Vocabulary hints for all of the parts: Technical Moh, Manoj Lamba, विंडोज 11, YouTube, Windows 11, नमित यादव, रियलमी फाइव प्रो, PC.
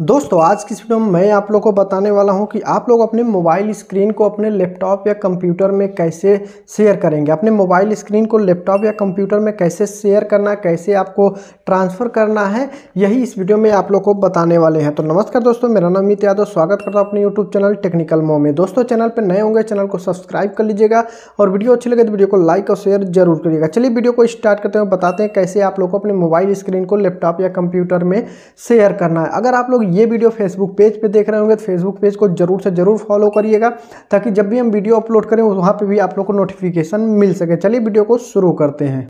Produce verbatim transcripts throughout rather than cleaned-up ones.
दोस्तों आज की वीडियो में मैं आप लोगों को बताने वाला हूं कि आप लोग अपने मोबाइल स्क्रीन को अपने लैपटॉप या कंप्यूटर में कैसे शेयर करेंगे। अपने मोबाइल स्क्रीन को लैपटॉप या कंप्यूटर में कैसे शेयर करना, कैसे आपको ट्रांसफ़र करना है, यही इस वीडियो में आप लोग को बताने वाले हैं। तो नमस्कार दोस्तों, मेरा नाम नमित यादव, स्वागत करता हूँ अपने यूट्यूब चैनल टेक्निकल मोह में। दोस्तों चैनल पर नए होंगे, चैनल को सब्सक्राइब कर लीजिएगा और वीडियो अच्छी लगे तो वीडियो को लाइक और शेयर जरूर करिएगा। चलिए वीडियो को स्टार्ट करते हैं, बताते हैं कैसे आप लोग को अपने मोबाइल स्क्रीन को लैपटॉप या कंप्यूटर में शेयर करना है। अगर आप लोग ये वीडियो फेसबुक पेज पे देख रहे होंगे तो फेसबुक पेज को जरूर से जरूर फॉलो करिएगा, ताकि जब भी हम वीडियो अपलोड करें वहाँ पे भी आप लोगों को नोटिफिकेशन मिल सके। चलिए वीडियो को शुरू करते हैं।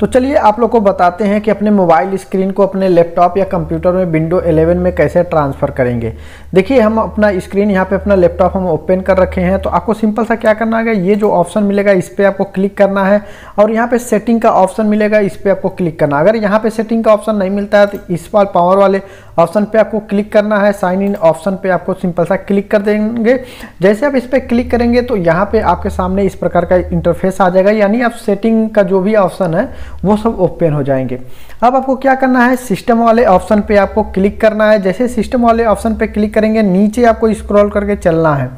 तो चलिए आप लोग को बताते हैं कि अपने मोबाइल स्क्रीन को अपने लैपटॉप या कंप्यूटर में विंडोज इलेवन में कैसे ट्रांसफ़र करेंगे। देखिए हम अपना स्क्रीन यहाँ पे अपना लैपटॉप हम ओपन कर रखे हैं, तो आपको सिंपल सा क्या करना है, ये जो ऑप्शन मिलेगा इस पर आपको क्लिक करना है और यहाँ पे सेटिंग का ऑप्शन मिलेगा, इस पर आपको क्लिक करना है। अगर यहाँ पर सेटिंग का ऑप्शन नहीं मिलता है तो इस बार पावर वाले ऑप्शन पर आपको क्लिक करना है, साइन इन ऑप्शन पर आपको सिंपल सा क्लिक कर देंगे। जैसे आप इस पर क्लिक करेंगे तो यहाँ पर आपके सामने इस प्रकार का इंटरफेस आ जाएगा, यानी आप सेटिंग का जो भी ऑप्शन है वो सब ओपन हो जाएंगे। अब आपको क्या करना है, सिस्टम वाले ऑप्शन पे आपको क्लिक करना है। जैसे सिस्टम वाले ऑप्शन पे क्लिक करेंगे, नीचे आपको स्क्रॉल करके चलना है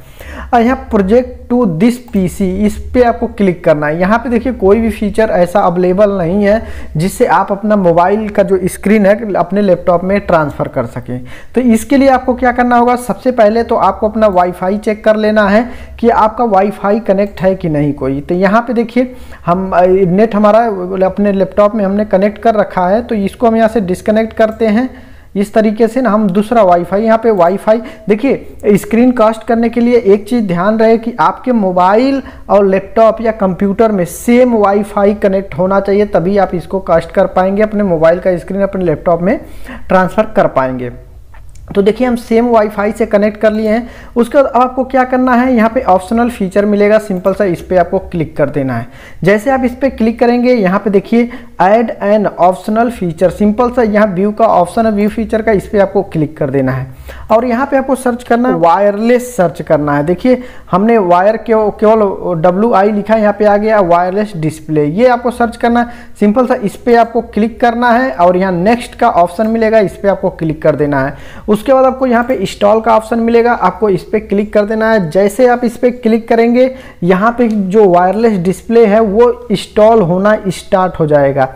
और यहाँ प्रोजेक्ट टू दिस पीसी, इस पे आपको क्लिक करना है। यहाँ पे देखिए कोई भी फीचर ऐसा अवेलेबल नहीं है जिससे आप अपना मोबाइल का जो स्क्रीन है अपने लैपटॉप में ट्रांसफ़र कर सकें। तो इसके लिए आपको क्या करना होगा, सबसे पहले तो आपको अपना वाईफाई चेक कर लेना है कि आपका वाईफाई कनेक्ट है कि नहीं कोई। तो यहाँ पे देखिए हम नेट हमारा अपने लैपटॉप में हमने कनेक्ट कर रखा है, तो इसको हम यहाँ से डिस्कनेक्ट करते हैं। इस तरीके से ना हम दूसरा वाईफाई, यहाँ पे वाईफाई देखिए स्क्रीन कास्ट करने के लिए एक चीज़ ध्यान रहे कि आपके मोबाइल और लैपटॉप या कंप्यूटर में सेम वाईफाई कनेक्ट होना चाहिए, तभी आप इसको कास्ट कर पाएंगे, अपने मोबाइल का स्क्रीन अपने लैपटॉप में ट्रांसफ़र कर पाएंगे। तो देखिए हम सेम वाईफाई से कनेक्ट कर लिए हैं। उसके बाद आपको क्या करना है, यहाँ पे ऑप्शनल फीचर मिलेगा, सिंपल सा इस पर आपको क्लिक कर देना है। जैसे आप इस पर क्लिक करेंगे, यहाँ पे देखिए add an optional feature, simple सा यहाँ व्यू का ऑप्शन है, व्यू फीचर का, इस पर आपको क्लिक कर देना है। और यहाँ पे आपको सर्च करना है, वायरलेस सर्च करना है। देखिए हमने वायर केवल डब्ल्यू आई लिखा, यहाँ पे आ गया वायरलेस डिस्प्ले, ये आपको सर्च करना है। सिंपल सा इस पर आपको क्लिक करना है और यहाँ नेक्स्ट का ऑप्शन मिलेगा, इस पर आपको क्लिक कर देना है। उसके बाद आपको यहाँ पे इंस्टॉल का ऑप्शन मिलेगा, आपको इस पर क्लिक कर देना है। जैसे आप इस पर क्लिक करेंगे, यहाँ पे जो वायरलेस डिस्प्ले है वो इंस्टॉल होना स्टार्ट हो जाएगा।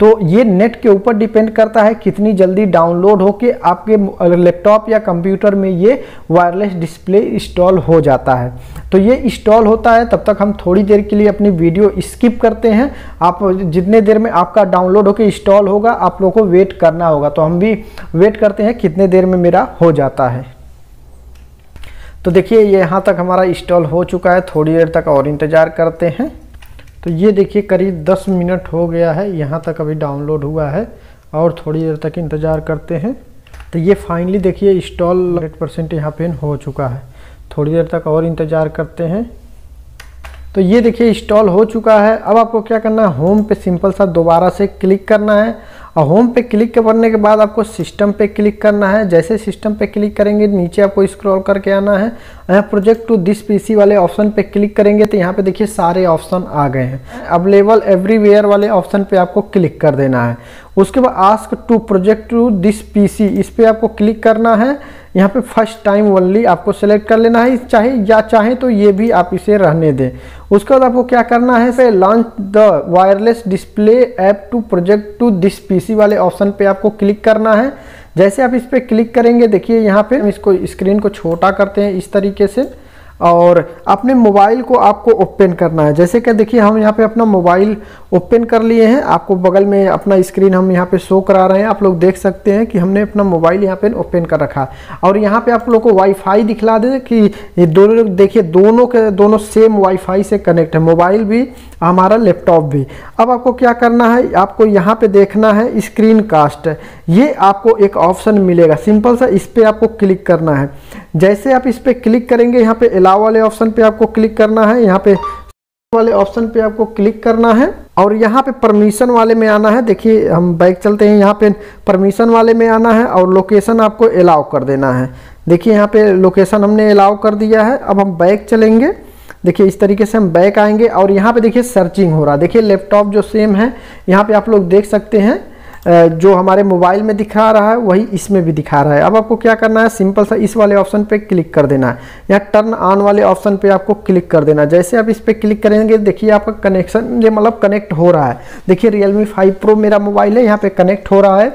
तो ये नेट के ऊपर डिपेंड करता है कितनी जल्दी डाउनलोड होके आपके लैपटॉप या कंप्यूटर में ये वायरलेस डिस्प्ले इंस्टॉल हो जाता है। तो ये इंस्टॉल होता है तब तक हम थोड़ी देर के लिए अपनी वीडियो स्किप करते हैं। आप जितने देर में आपका डाउनलोड होकर इंस्टॉल होगा, आप लोगों को वेट करना होगा, तो हम भी वेट करते हैं कितने देर में मेरा हो जाता है। तो देखिए ये यहाँ तक हमारा इंस्टॉल हो चुका है, थोड़ी देर तक और इंतज़ार करते हैं। तो ये देखिए करीब दस मिनट हो गया है, यहाँ तक अभी डाउनलोड हुआ है, और थोड़ी देर तक इंतज़ार करते हैं। तो ये फाइनली देखिए इंस्टॉल हंड्रेड परसेंट यहाँ पे हो चुका है, थोड़ी देर तक और इंतज़ार करते हैं। तो ये देखिए इंस्टॉल हो चुका है। अब आपको क्या करना है, होम पे सिंपल सा दोबारा से क्लिक करना है, और होम पे क्लिक करने के बाद आपको सिस्टम पे क्लिक करना है। जैसे सिस्टम पे क्लिक करेंगे, नीचे आपको स्क्रॉल करके आना है, यहाँ प्रोजेक्ट टू दिस पीसी वाले ऑप्शन पे क्लिक करेंगे तो यहाँ पे देखिए सारे ऑप्शन आ गए हैं। अवेलेबल एवरीवेयर वाले ऑप्शन पे आपको क्लिक कर देना है। उसके बाद ask to project to this PC, इस पर आपको क्लिक करना है। यहाँ पे फर्स्ट टाइम ओनली आपको सेलेक्ट कर लेना है, चाहे या चाहे तो ये भी आप इसे रहने दें। उसके बाद आपको क्या करना है, फिर launch the wireless display app to project to this PC वाले ऑप्शन पे आपको क्लिक करना है। जैसे आप इस पर क्लिक करेंगे, देखिए यहाँ पे हम इसको स्क्रीन को छोटा करते हैं इस तरीके से, और अपने मोबाइल को आपको ओपन करना है। जैसे कि देखिए हम यहाँ पे अपना मोबाइल ओपन कर लिए हैं, आपको बगल में अपना स्क्रीन हम यहाँ पे शो करा रहे हैं, आप लोग देख सकते हैं कि हमने अपना मोबाइल यहाँ पे ओपन कर रखा है। और यहाँ पे आप लोग को वाईफाई दिखला दे कि ये दोनों देखिए दोनों के दोनों सेम वाईफाई से कनेक्ट है, मोबाइल भी हमारा लैपटॉप भी। अब आपको क्या करना है, आपको यहाँ पे देखना है स्क्रीन कास्ट, ये आपको एक ऑप्शन मिलेगा, सिंपल सा इस पर आपको क्लिक करना है। जैसे आप इस पर क्लिक करेंगे, यहाँ पे अलाउ वाले ऑप्शन पे आपको क्लिक करना है, यहाँ पे वाले ऑप्शन पे आपको क्लिक करना है, और यहाँ पे परमिशन वाले में आना है। देखिए हम बैक चलते हैं, यहाँ पे परमिशन वाले में आना है और लोकेशन आपको अलाउ कर देना है। देखिए यहाँ पे लोकेशन हमने अलाउ कर दिया है। अब हम बैक चलेंगे, देखिए इस तरीके से हम बैक आएंगे और यहाँ पे देखिए सर्चिंग हो रहा है। देखिए लैपटॉप जो सेम है यहाँ पे आप लोग देख सकते हैं, जो हमारे मोबाइल में दिखा रहा है वही इसमें भी दिखा रहा है। अब आपको क्या करना है, सिंपल सा इस वाले ऑप्शन पे क्लिक कर देना है, यहाँ टर्न ऑन वाले ऑप्शन पे आपको क्लिक कर देना है। जैसे आप इस पर क्लिक करेंगे देखिए आपका कनेक्शन ये मतलब कनेक्ट हो रहा है। देखिए रियलमी फाइव प्रो मेरा मोबाइल है, यहाँ पर कनेक्ट हो रहा है।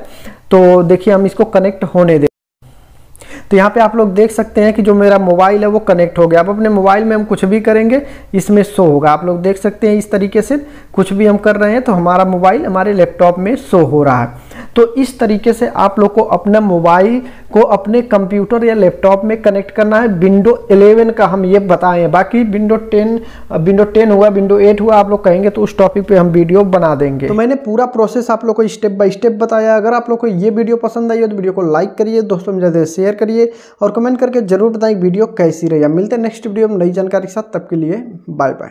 तो देखिए हम इसको कनेक्ट होने दें तो यहाँ पे आप लोग देख सकते हैं कि जो मेरा मोबाइल है वो कनेक्ट हो गया। अब अपने मोबाइल में हम कुछ भी करेंगे इसमें शो होगा, आप लोग देख सकते हैं इस तरीके से कुछ भी हम कर रहे हैं तो हमारा मोबाइल हमारे लैपटॉप में शो हो रहा है। तो इस तरीके से आप लोग को अपना मोबाइल को अपने कंप्यूटर या लैपटॉप में कनेक्ट करना है। विंडो इलेवन का हम ये बताए हैं, बाकी विंडो टेन विंडो टेन हुआ विंडो एट हुआ आप लोग कहेंगे तो उस टॉपिक पे हम वीडियो बना देंगे। तो मैंने पूरा प्रोसेस आप लोग को स्टेप बाय स्टेप बताया। अगर आप लोग को ये वीडियो पसंद आई हो तो वीडियो को लाइक करिए, दोस्तों में ज़्यादा शेयर करिए और कमेंट करके जरूर बताएं वीडियो कैसी रही। मिलते हैं नेक्स्ट वीडियो में नई जानकारी के साथ, तब के लिए बाय बाय।